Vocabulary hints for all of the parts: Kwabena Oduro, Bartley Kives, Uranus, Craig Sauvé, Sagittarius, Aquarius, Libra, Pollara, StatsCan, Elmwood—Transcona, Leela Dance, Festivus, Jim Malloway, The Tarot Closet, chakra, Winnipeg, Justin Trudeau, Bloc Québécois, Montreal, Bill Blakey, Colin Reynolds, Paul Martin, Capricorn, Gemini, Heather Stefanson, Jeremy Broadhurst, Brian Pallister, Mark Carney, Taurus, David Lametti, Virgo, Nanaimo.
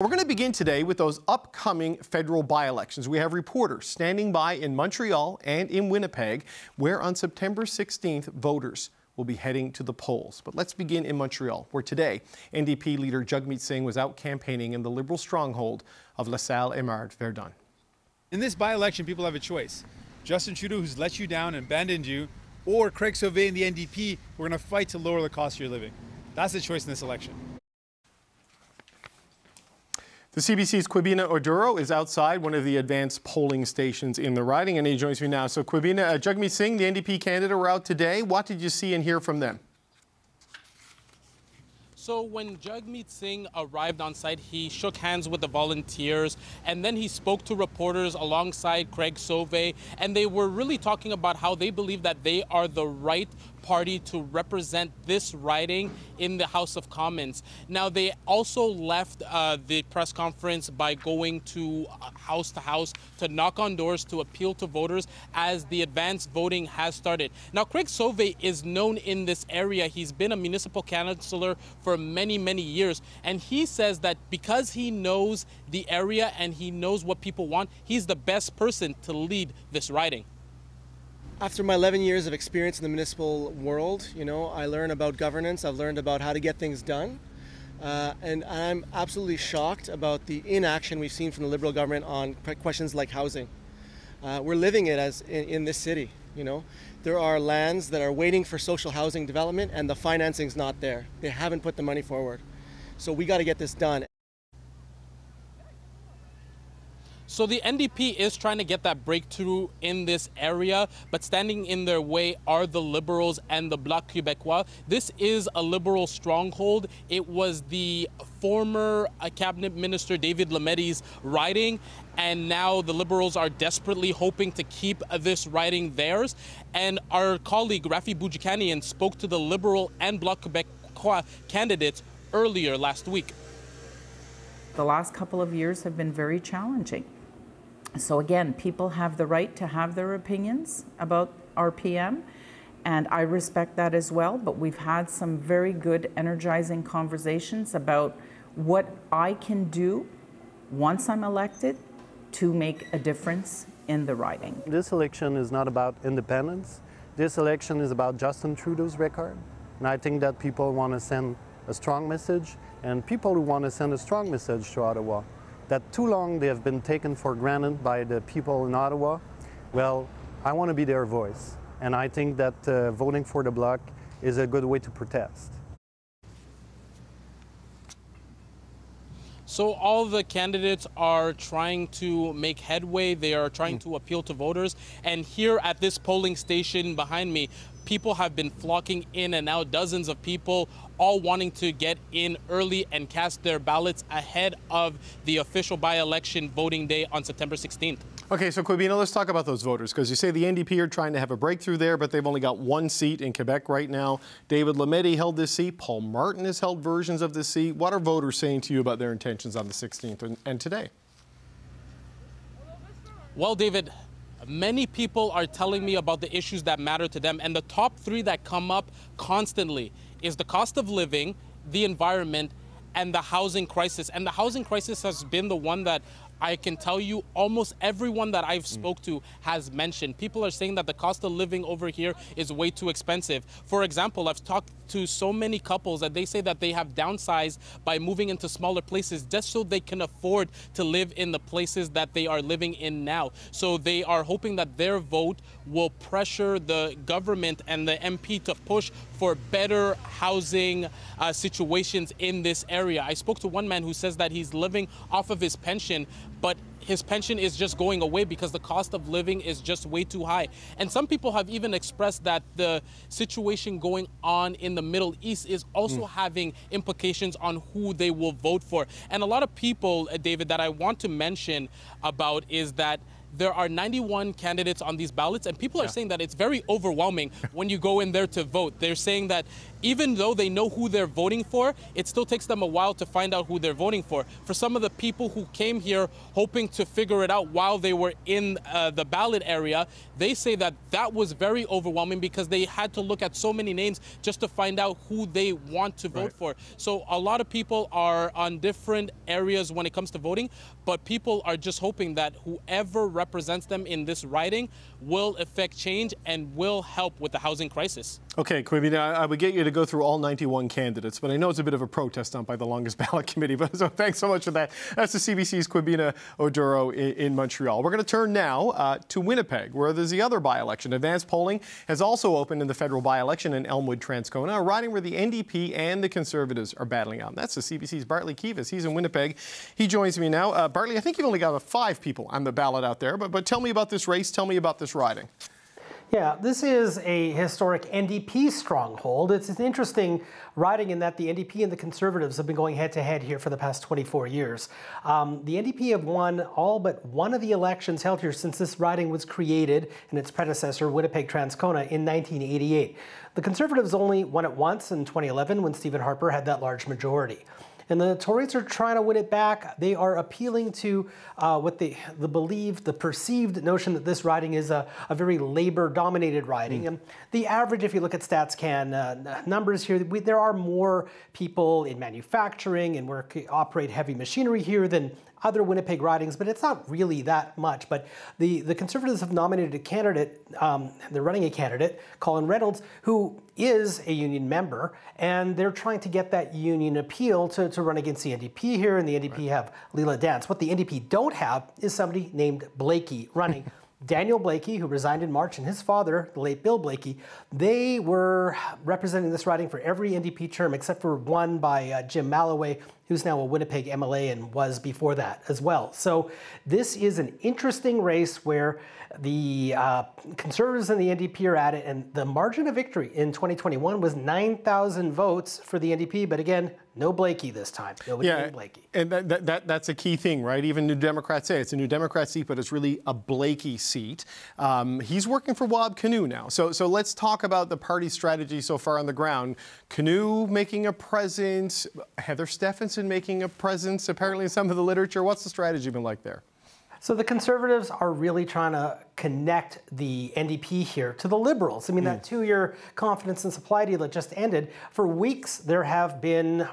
We're going to begin today with those upcoming federal by-elections. We have reporters standing by in Montreal and in Winnipeg, where on September 16th, voters will be heading to the polls. But let's begin in Montreal, where today NDP leader Jagmeet Singh was out campaigning in the Liberal stronghold of LaSalle—Émard—Verdun. In this by-election, people have a choice. Justin Trudeau, who's let you down and abandoned you, or Craig Sauvé and the NDP, who are going to fight to lower the cost of your living. That's the choice in this election. The CBC's Kwabena Oduro is outside one of the advanced polling stations in the riding, and he joins me now. So, Kwabena, Jagmeet Singh, the NDP candidate, were out today. What did you see and hear from them? So when Jagmeet Singh arrived on site, he shook hands with the volunteers, and then he spoke to reporters alongside Craig Sauvé, and they were really talking about how they believe that they are the right party to represent this riding in the House of Commons. Now, they also left the press conference by going to house to knock on doors to appeal to voters as the advanced voting has started. Now, Craig Sauvé is known in this area. He's been a municipal councillor for many, many years, and he says that because he knows the area and he knows what people want, he's the best person to lead this riding. After my 11 years of experience in the municipal world, you know, I learned about governance, I've learned about how to get things done, and I'm absolutely shocked about the inaction we've seen from the Liberal government on questions like housing. We're living it as in this city, you know. There are lands that are waiting for social housing development and the financing's not there. They haven't put the money forward. So we got to get this done. So the NDP is trying to get that breakthrough in this area, but standing in their way are the Liberals and the Bloc Québécois. This is a Liberal stronghold. It was the former cabinet minister David Lametti's riding, and now the Liberals are desperately hoping to keep this riding theirs. And our colleague Rafi Boujikanian spoke to the Liberal and Bloc Québécois candidates earlier last week. The last couple of years have been very challenging. So again, people have the right to have their opinions about RPM, and I respect that as well, but we've had some very good, energizing conversations about what I can do once I'm elected to make a difference in the riding. This election is not about independence. This election is about Justin Trudeau's record, and I think that people want to send a strong message, and people who want to send a strong message to Ottawa. That too long they have been taken for granted by the people in Ottawa. Well, I want to be their voice, and I think that voting for the Bloc is a good way to protest. So all the candidates are trying to make headway. They are trying to appeal to voters. And here at this polling station behind me, people have been flocking in and out, dozens of people, all wanting to get in early and cast their ballots ahead of the official by-election voting day on September 16th. Okay, so Kwabena, let's talk about those voters, because you say the NDP are trying to have a breakthrough there, but they've only got one seat in Quebec right now. David Lametti held this seat. Paul Martin has held versions of this seat. What are voters saying to you about their intentions on the 16th and today? Well, David, many people are telling me about the issues that matter to them, and the top three that come up constantly is the cost of living, the environment, and the housing crisis. And the housing crisis has been the one that I can tell you almost everyone that I've spoke to has mentioned. People are saying that the cost of living over here is way too expensive. For example, I've talked to so many couples that they say that they have downsized by moving into smaller places just so they can afford to live in the places that they are living in now. So they are hoping that their vote will pressure the government and the MP to push for better housing situations in this area. I spoke to one man who says that he's living off of his pension, but his pension is just going away because the cost of living is just way too high. And some people have even expressed that the situation going on in the Middle East is also having implications on who they will vote for. And a lot of people, David, that I want to mention about is that there are 91 candidates on these ballots, and people are saying that it's very overwhelming when you go in there to vote. They're saying that even though they know who they're voting for, it still takes them a while to find out who they're voting for. For some of the people who came here hoping to figure it out while they were in the ballot area, they say that that was very overwhelming because they had to look at so many names just to find out who they want to vote for. So a lot of people are on different areas when it comes to voting, but people are just hoping that whoever represents them in this riding will effect change and will help with the housing crisis. Okay, Kwabena, I would get you to go through all 91 candidates, but I know it's a bit of a protest on by the longest ballot committee, but so thanks so much for that. That's the CBC's Kwabena Oduro in Montreal. We're going to turn now to Winnipeg, where there's the other by-election. Advanced polling has also opened in the federal by-election in Elmwood—Transcona, a riding where the NDP and the Conservatives are battling out. And that's the CBC's Bartley Kives. He's in Winnipeg. He joins me now. Bartley, I think you've only got 5 people on the ballot out there, but tell me about this race. Tell me about this riding. Yeah, this is a historic NDP stronghold. It's an interesting riding in that the NDP and the Conservatives have been going head-to-head here for the past 24 years. The NDP have won all but one of the elections held here since this riding was created and its predecessor, Winnipeg—Transcona, in 1988. The Conservatives only won it once in 2011 when Stephen Harper had that large majority. And the Tories are trying to win it back. They are appealing to what the perceived notion that this riding is a very Labour-dominated riding. And the average, if you look at StatsCan numbers here, there are more people in manufacturing and operate heavy machinery here than other Winnipeg ridings, but it's not really that much. But the Conservatives have nominated a candidate, they're running a candidate, Colin Reynolds, who is a union member, and they're trying to get that union appeal to run against the NDP here, and the NDP have Leela Dance. What the NDP don't have is somebody named Blakey running. Daniel Blakey, who resigned in March, and his father, the late Bill Blakey, they were representing this riding for every NDP term except for one by Jim Malloway, who's now a Winnipeg MLA and was before that as well. So this is an interesting race where the Conservatives and the NDP are at it, and the margin of victory in 2021 was 9,000 votes for the NDP, but again, no Blakey this time. Nobody named Blakey. And that's a key thing, right? Even New Democrats say it's a New Democrat seat, but it's really a Blakey seat. He's working for Wab Kinew now. So let's talk about the party strategy so far on the ground. Kinew making a presence, Heather Stefanson making a presence, apparently in some of the literature. What's the strategy been like there? So the Conservatives are really trying to connect the NDP here to the Liberals. I mean, that two-year confidence and supply deal that just ended, for weeks there have been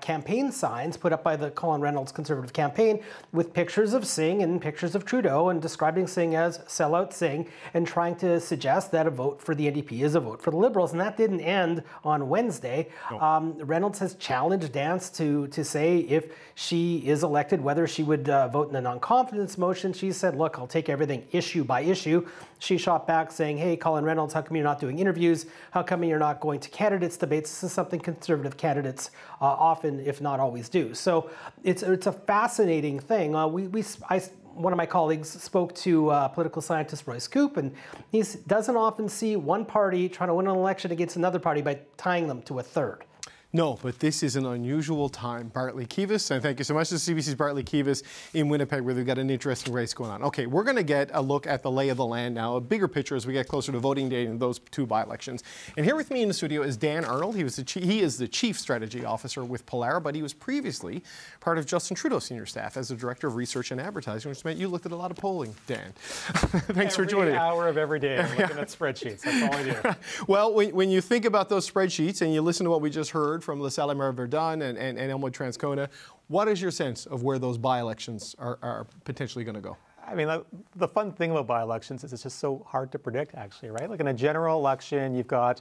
campaign signs put up by the Colin Reynolds Conservative campaign with pictures of Singh and pictures of Trudeau and describing Singh as sellout Singh and trying to suggest that a vote for the NDP is a vote for the Liberals. And that didn't end on Wednesday. No. Reynolds has challenged Dance to say if she is elected, whether she would vote in a non-confidence motion. She said, look, I'll take everything issue by issue. She shot back saying, hey, Colin Reynolds, how come you're not doing interviews? How come you're not going to candidates debates? This is something Conservative candidates often, if not always, do. So it's a fascinating thing. One of my colleagues spoke to political scientist Royce Koop, and he doesn't often see one party trying to win an election against another party by tying them to a third. No, but this is an unusual time. Bartley Kives, and thank you so much to CBC's Bartley Kives in Winnipeg, where they've got an interesting race going on. Okay, we're going to get a look at the lay of the land now, a bigger picture as we get closer to voting day in those two by-elections. And here with me in the studio is Dan Arnold. He is the Chief Strategy Officer with Pollara, but he was previously part of Justin Trudeau's senior staff as the Director of Research and Advertising, which meant you looked at a lot of polling, Dan. Thanks for joining. Every hour of every day, I'm looking at spreadsheets. That's all I do. Well, when you think about those spreadsheets and you listen to what we just heard from LaSalle—Émard—Verdun and Elmwood—Transcona, what is your sense of where those by-elections are potentially going to go? I mean, the fun thing about by-elections is it's just so hard to predict, actually, right? Like in a general election, you've got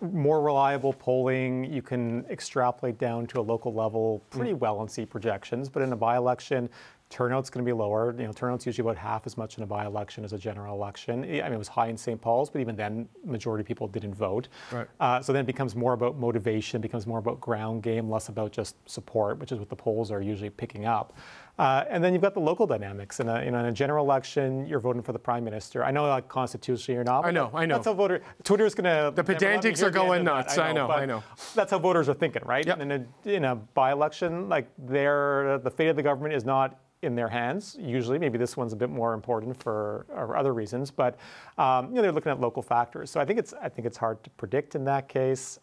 more reliable polling. You can extrapolate down to a local level pretty well and see projections. But in a by-election, turnout's going to be lower. You know, turnout's usually about half as much in a by-election as a general election. I mean, it was high in St. Paul's, but even then, majority of people didn't vote. Right. So then it becomes more about motivation, becomes more about ground game, less about just support, which is what the polls are usually picking up. And then you've got the local dynamics. In a general election, you're voting for the prime minister. I know that constitutionally or not. I know. That's how voters. Twitter's going to. The pedantics are going nuts. I know. That's how voters are thinking, right? Yep. And in a by-election, like the fate of the government is not in their hands, usually. Maybe this one's a bit more important for other reasons, but you know, they're looking at local factors. So I think it's hard to predict in that case.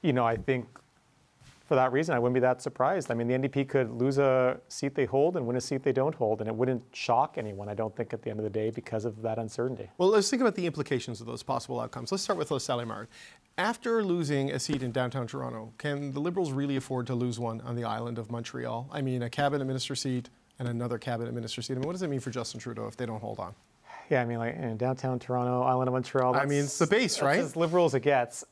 You know, I think for that reason, I wouldn't be that surprised. I mean, the NDP could lose a seat they hold and win a seat they don't hold, and it wouldn't shock anyone, I don't think, at the end of the day, because of that uncertainty. Well, let's think about the implications of those possible outcomes. Let's start with LaSalle—Émard. After losing a seat in downtown Toronto, can the Liberals really afford to lose one on the island of Montreal? I mean, a cabinet minister seat and another cabinet minister seat. I mean, what does it mean for Justin Trudeau if they don't hold on? Yeah, I mean, like in downtown Toronto, island of Montreal. I mean, it's the base, right? It's as liberal as it gets.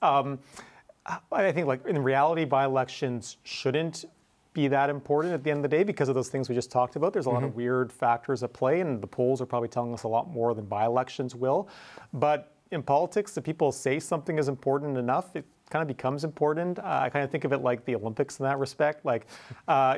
I think, like, in reality, by-elections shouldn't be that important at the end of the day because of those things we just talked about. There's a lot of weird factors at play, and the polls are probably telling us a lot more than by-elections will. But in politics, if people say something is important enough, it kind of becomes important. I kind of think of it like the Olympics in that respect. Like,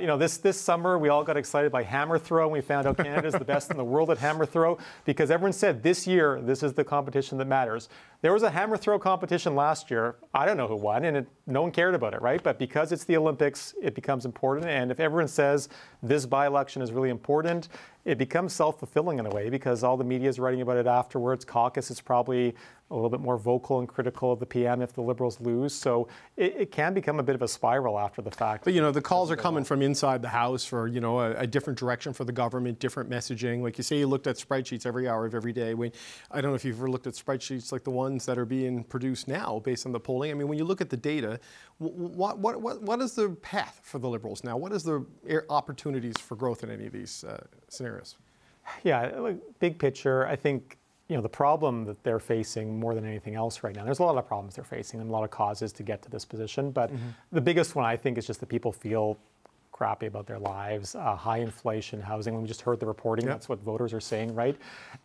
you know, this summer we all got excited by hammer throw, and we found out Canada's the best in the world at hammer throw because everyone said this year this is the competition that matters. There was a hammer throw competition last year. I don't know who won, and no one cared about it, right? But because it's the Olympics, it becomes important. And if everyone says this by-election is really important, it becomes self-fulfilling in a way because all the media is writing about it afterwards. Caucus is probably a little bit more vocal and critical of the PM if the Liberals lose. So it can become a bit of a spiral after the fact. But, you know, the calls are coming from inside the House for, you know, a different direction for the government, different messaging. Like you say, you looked at spreadsheets every hour of every day. I don't know if you've ever looked at spreadsheets like the ones that are being produced now based on the polling. I mean, when you look at the data, what is the path for the Liberals now? What is the opportunities for growth in any of these scenarios? Yeah, like, big picture, I think, you know, the problem that they're facing more than anything else right now, there's a lot of problems they're facing and a lot of causes to get to this position, but the biggest one, I think, is just that people feel crappy about their lives. High inflation, housing, we just heard the reporting, that's what voters are saying, right?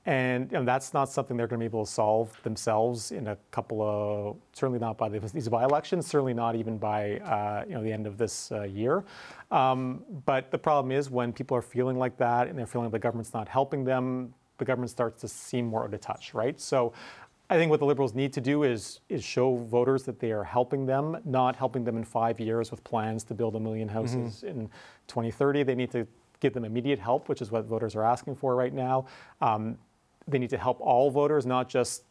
And that's not something they're going to be able to solve themselves in a couple of, certainly not by these by-elections, certainly not even by you know, the end of this year. But the problem is when people are feeling like that and they're feeling like the government's not helping them, the government starts to seem more out of touch, right? So I think what the Liberals need to do is show voters that they are helping them, not helping them in 5 years with plans to build 1 million houses in 2030. They need to give them immediate help, which is what voters are asking for right now. They need to help all voters, not just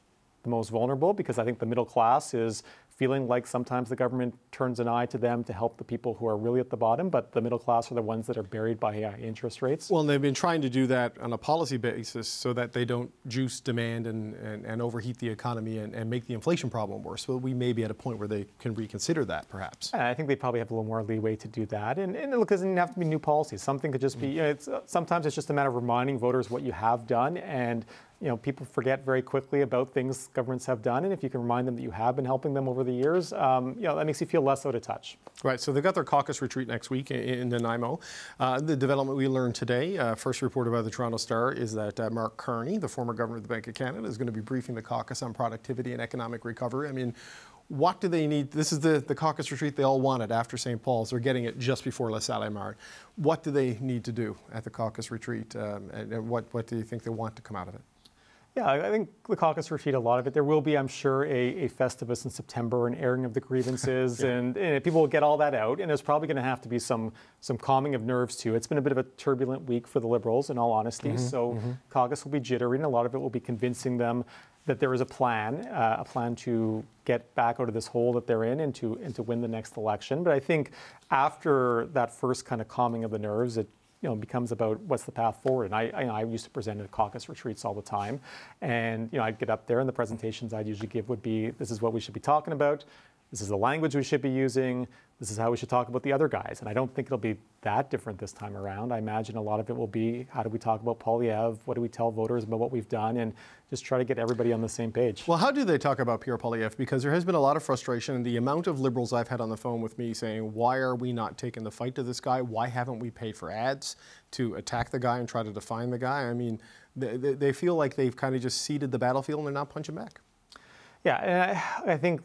the most vulnerable, because I think the middle class is feeling like sometimes the government turns an eye to them to help the people who are really at the bottom, but the middle class are the ones that are buried by interest rates. Well, and they've been trying to do that on a policy basis so that they don't juice demand and overheat the economy and make the inflation problem worse. But we may be at a point where they can reconsider that, perhaps. And I think they probably have a little more leeway to do that. And look, it doesn't have to be new policies. Something could just be, you know, sometimes it's just a matter of reminding voters what you have done. And you know, people forget very quickly about things governments have done, and if you can remind them that you have been helping them over the years, you know, that makes you feel less out of touch. Right. So they've got their caucus retreat next week in Nanaimo. The development we learned today, first reported by the Toronto Star, is that Mark Carney, the former governor of the Bank of Canada, is going to be briefing the caucus on productivity and economic recovery. I mean, what do they need? This is the caucus retreat they all wanted after St. Paul's. They're getting it just before LaSalle—Émard. What do they need to do at the caucus retreat, and what do you think they want to come out of it? Yeah, I think the caucus retreat, a lot of it. There will be, I'm sure, a Festivus in September, an airing of the grievances, and people will get all that out. And there's probably going to have to be some calming of nerves, too. It's been a bit of a turbulent week for the Liberals, in all honesty. Caucus will be jittery, and a lot of it will be convincing them that there is a plan to get back out of this hole that they're in and to win the next election. But I think after that first kind of calming of the nerves, you know, it becomes about what's the path forward. And I used to present at caucus retreats all the time, and you know, I'd get up there, and the presentations I'd usually give would be, "This is what we should be talking about. This is the language we should be using. This is how we should talk about the other guys." And I don't think it'll be that different this time around. I imagine a lot of it will be, how do we talk about Poilievre? What do we tell voters about what we've done? And just try to get everybody on the same page. Well, how do they talk about Pierre Poilievre? Because there has been a lot of frustration. And the amount of Liberals I've had on the phone with me saying, why are we not taking the fight to this guy? Why haven't we paid for ads to attack the guy and try to define the guy? I mean, they feel like they've kind of just ceded the battlefield and they're not punching back. Yeah, and I think,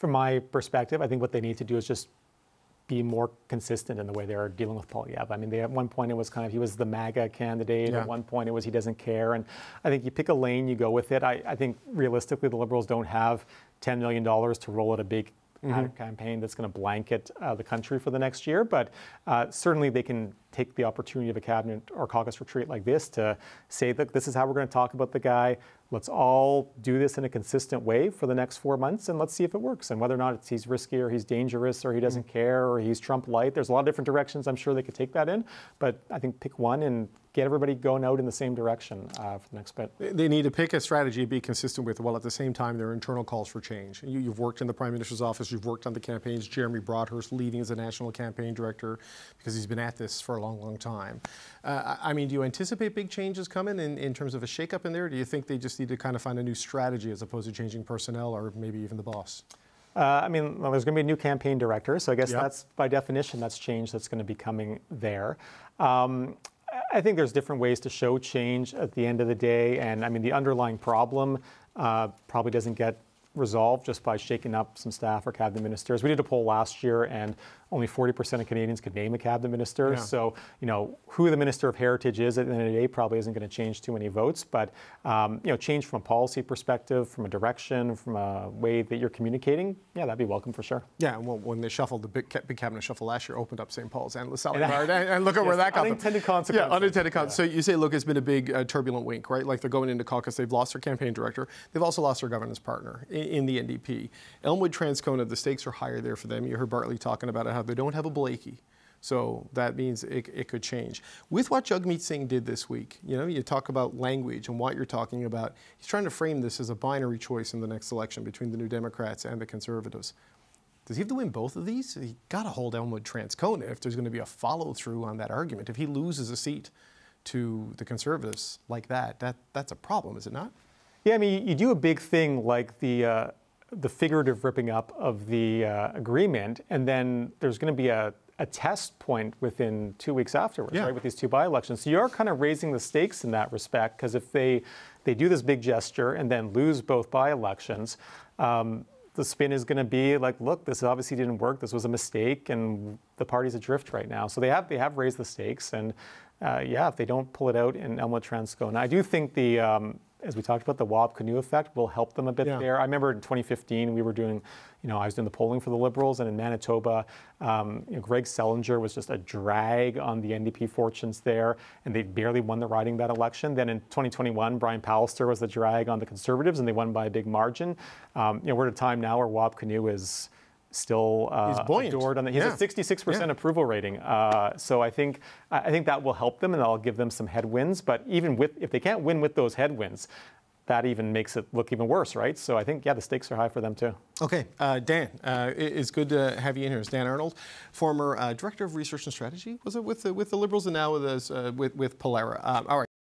from my perspective, I think what they need to do is just be more consistent in the way they're dealing with Poilievre. I mean, at one point it was kind of, he was the MAGA candidate. Yeah. At one point it was, he doesn't care. And I think you pick a lane, you go with it. I think realistically the Liberals don't have $10 million to roll out a big campaign that's going to blanket the country for the next year. But certainly they can take the opportunity of a cabinet or caucus retreat like this to say that this is how we're going to talk about the guy. Let's all do this in a consistent way for the next 4 months, and let's see if it works. And whether or not it's, he's risky or he's dangerous or he doesn't care or he's Trump light, there's a lot of different directions I'm sure they could take that in. But I think pick one and get everybody going out in the same direction for the next bit. They need to pick a strategy and be consistent with, while at the same time their internal calls for change. You've worked in the Prime Minister's office, you've worked on the campaigns, Jeremy Broadhurst leading as a national campaign director because he's been at this for a long, long time. I mean, do you anticipate big changes coming in terms of a shakeup in there? Do you think they just need to kind of find a new strategy as opposed to changing personnel or maybe even the boss? I mean, well, there's going to be a new campaign director, so I guess that's, by definition, that's change that's going to be coming there. I think there's different ways to show change at the end of the day, and I mean, the underlying problem probably doesn't get resolved just by shaking up some staff or cabinet ministers. We did a poll last year, and only 40% of Canadians could name a cabinet minister. Yeah. So, you know, who the Minister of Heritage is at the end of the day probably isn't going to change too many votes. But, you know, change from a policy perspective, from a direction, from a way that you're communicating, yeah, that'd be welcome for sure. Yeah, and well, when they shuffled, the big cabinet shuffle last year opened up St. Paul's and LaSalle—Émard, and look at where that got unintended them. Consequences. Yeah, unintended consequences. Yeah. So you say, look, it's been a big turbulent week, right? Like, they're going into caucus, they've lost their campaign director, they've also lost their governance partner in the NDP. Elmwood—Transcona, the stakes are higher there for them. You heard Bartley talking about how they don't have a Blakey, so that means it could change. With what Jagmeet Singh did this week, you know, you talk about language and what you're talking about. He's trying to frame this as a binary choice in the next election between the New Democrats and the Conservatives. Does he have to win both of these? He got to hold Elmwood—Transcona if there's going to be a follow-through on that argument. If he loses a seat to the Conservatives like that, that's a problem, is it not? Yeah, I mean, you do a big thing like the figurative ripping up of the agreement, and then there's going to be a test point within 2 weeks afterwards, right, with these two by-elections. So you are kind of raising the stakes in that respect, because if they do this big gesture and then lose both by-elections, the spin is going to be like, look, this obviously didn't work, this was a mistake, and the party's adrift right now. So they have raised the stakes, and yeah, if they don't pull it out in Elmwood—Transcona, I do think the as we talked about, the Wab Kinew effect will help them a bit there. I remember in 2015, we were doing, you know, I was doing the polling for the Liberals, and in Manitoba, you know, Greg Selinger was just a drag on the NDP fortunes there, and they barely won the riding that election. Then in 2021, Brian Pallister was the drag on the Conservatives, and they won by a big margin. You know, we're at a time now where Wab Kinew is still adored on that. He has a 66% approval rating. So I think that will help them, and that'll give them some headwinds. But even with, if they can't win with those headwinds, that even makes it look even worse, right? So I think, yeah, the stakes are high for them too. Okay, Dan, it's good to have you in here. It's Dan Arnold, former Director of Research and Strategy, was it, with the Liberals, and now with Pollara. All right.